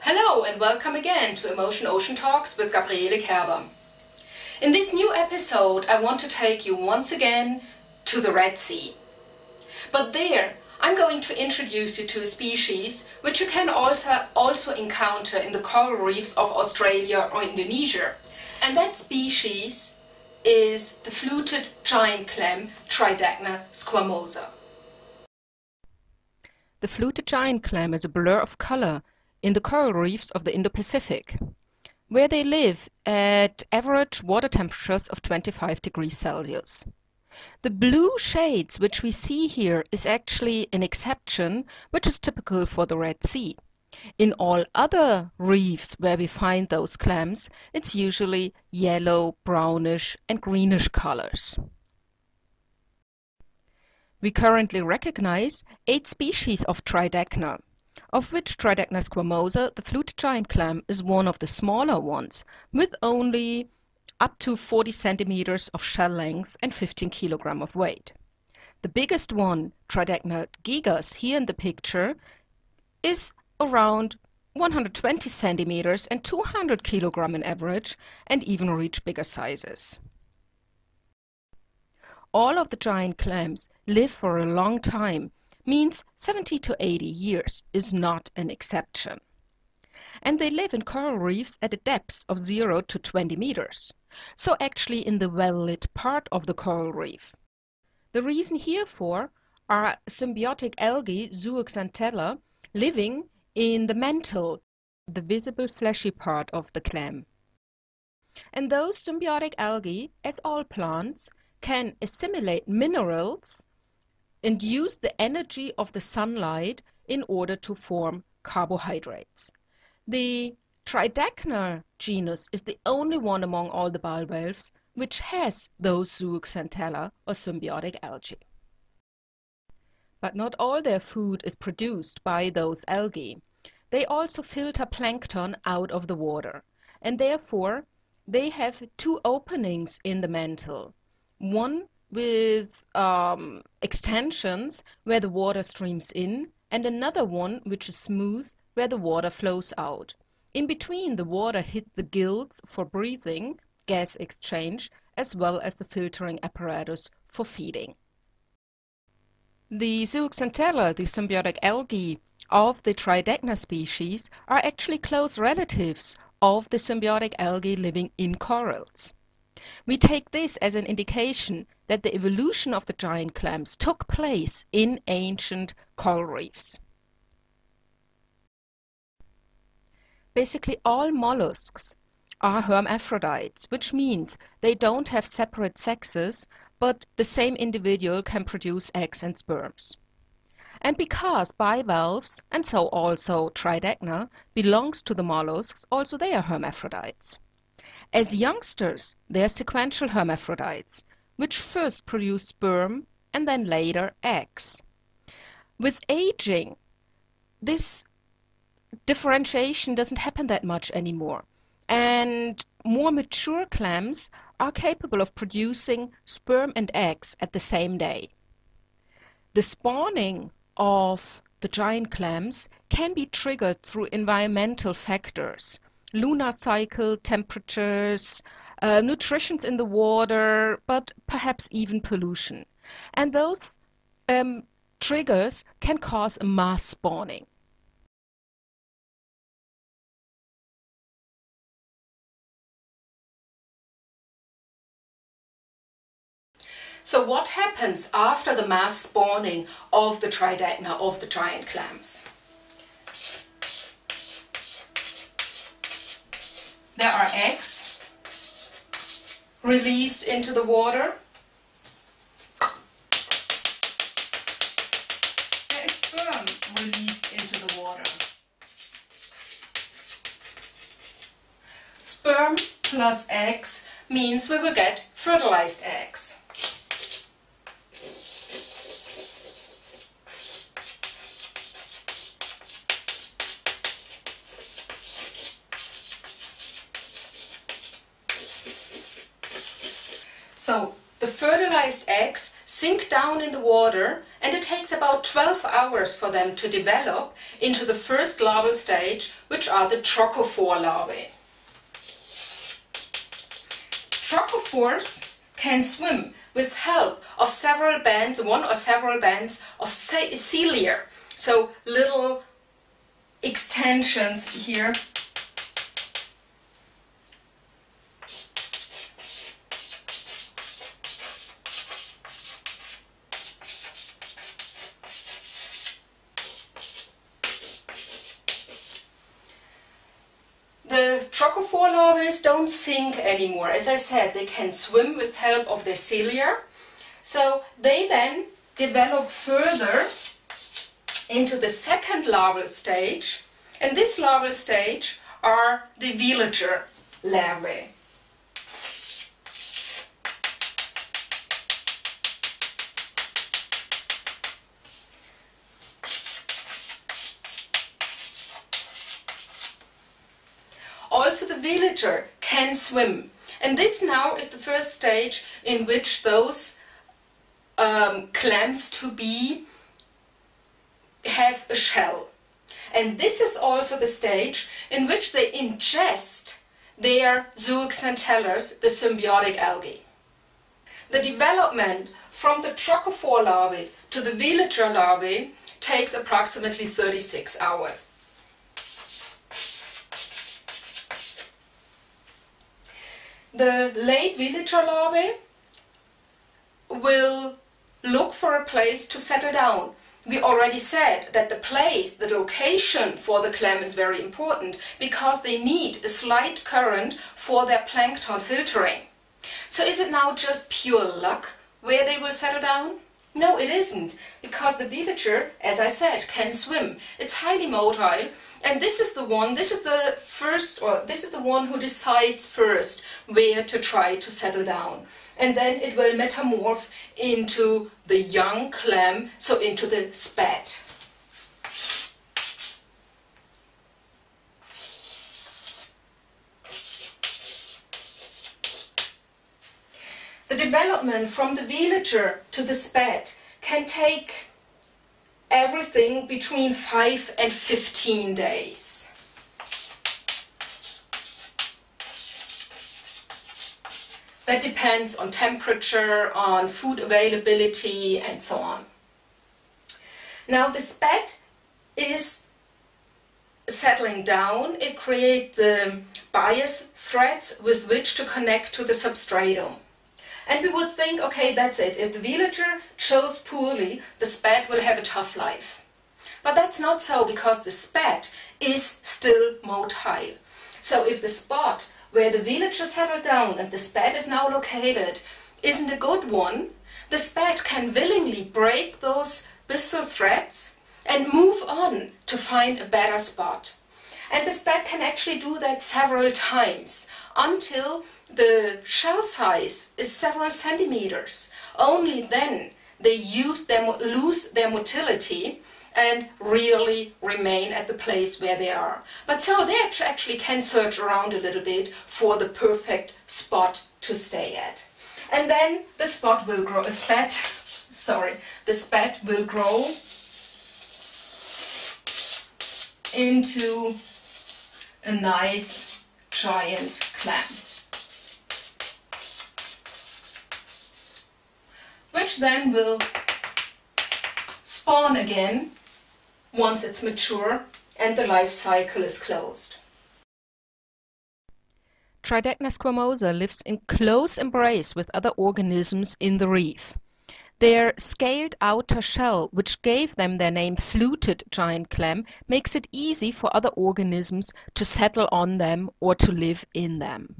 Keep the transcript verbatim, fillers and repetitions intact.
Hello and welcome again to Emotion Ocean Talks with Gabriele Kerber. In this new episode I want to take you once again to the Red Sea. But there I'm going to introduce you to a species which you can also, also encounter in the coral reefs of Australia or Indonesia. And that species is the fluted giant clam Tridacna squamosa. The fluted giant clam is a blur of color in the coral reefs of the Indo-Pacific, where they live at average water temperatures of twenty-five degrees Celsius. The blue shades which we see here is actually an exception, which is typical for the Red Sea. In all other reefs where we find those clams, it's usually yellow, brownish and greenish colors. We currently recognize eight species of Tridacna, of which Tridacna squamosa, the fluted giant clam, is one of the smaller ones, with only up to forty centimeters of shell length and fifteen kilograms of weight. The biggest one, Tridacna gigas, here in the picture, is around one hundred twenty centimeters and two hundred kilograms on average, and even reach bigger sizes. All of the giant clams live for a long time, means seventy to eighty years is not an exception. And they live in coral reefs at a depth of zero to twenty meters, so actually in the well-lit part of the coral reef. The reason herefore are symbiotic algae, zooxanthellae, living in the mantle, the visible fleshy part of the clam. And those symbiotic algae, as all plants, can assimilate minerals and use the energy of the sunlight in order to form carbohydrates. The Tridacna genus is the only one among all the bivalves which has those zooxanthellae or symbiotic algae. But not all their food is produced by those algae. They also filter plankton out of the water, and therefore they have two openings in the mantle. One with um, extensions where the water streams in, and another one which is smooth where the water flows out. In between, the water hits the gills for breathing, gas exchange, as well as the filtering apparatus for feeding. The zooxanthellae, the symbiotic algae of the Tridacna species, are actually close relatives of the symbiotic algae living in corals. We take this as an indication that the evolution of the giant clams took place in ancient coral reefs. Basically all mollusks are hermaphrodites, which means they don't have separate sexes, but the same individual can produce eggs and sperms. And because bivalves, and so also Tridacna, belongs to the mollusks, also they are hermaphrodites. As youngsters, they are sequential hermaphrodites, which first produce sperm and then later eggs. With aging, this differentiation doesn't happen that much anymore, and more mature clams are capable of producing sperm and eggs at the same day. The spawning of the giant clams can be triggered through environmental factors. Lunar cycle, temperatures, uh, nutrition in the water, but perhaps even pollution. And those um, triggers can cause a mass spawning. So what happens after the mass spawning of the Tridacna, of the giant clams? There are eggs released into the water. There is sperm released into the water. Sperm plus eggs means we will get fertilized eggs. So The fertilized eggs sink down in the water, and it takes about twelve hours for them to develop into the first larval stage, which are the trochophore larvae. Trochophores can swim with help of several bands, one or several bands of cilia, so little extensions here. The trochophore larvae don't sink anymore. As I said, they can swim with help of their cilia. So they then develop further into the second larval stage. And this larval stage are the velager larvae. Also, the velager can swim, and this now is the first stage in which those um, clams to be have a shell, and this is also the stage in which they ingest their zooxanthellae, the symbiotic algae. The development from the trochophore larvae to the velager larvae takes approximately thirty-six hours. The late velager larvae will look for a place to settle down. We already said that the place, the location for the clam is very important because they need a slight current for their plankton filtering. So is it now just pure luck where they will settle down? No, it isn't, because the velager, as I said, can swim. It's highly motile. And this is the one, this is the first, or this is the one who decides first where to try to settle down. And then it will metamorph into the young clam, so into the spad. The development from the velager to the spad can take everything between five and fifteen days. That depends on temperature, on food availability, and so on. Now the spad is settling down. It creates the bias threads with which to connect to the substratum. And we would think, okay, that's it. If the velager chose poorly, the spad will have a tough life. But that's not so, because the spad is still motile. So if the spot where the velager settled down and the spad is now located isn't a good one, the spad can willingly break those byssal threads and move on to find a better spot. And the spad can actually do that several times until the shell size is several centimeters. Only then they use their, lose their motility and really remain at the place where they are. But so they actually can search around a little bit for the perfect spot to stay at. And then the spot will grow, a spad, sorry, the spad will grow into a nice giant clam, which then will spawn again once it's mature and the life cycle is closed. Tridacna squamosa lives in close embrace with other organisms in the reef. Their scaled outer shell, which gave them their name fluted giant clam, makes it easy for other organisms to settle on them or to live in them.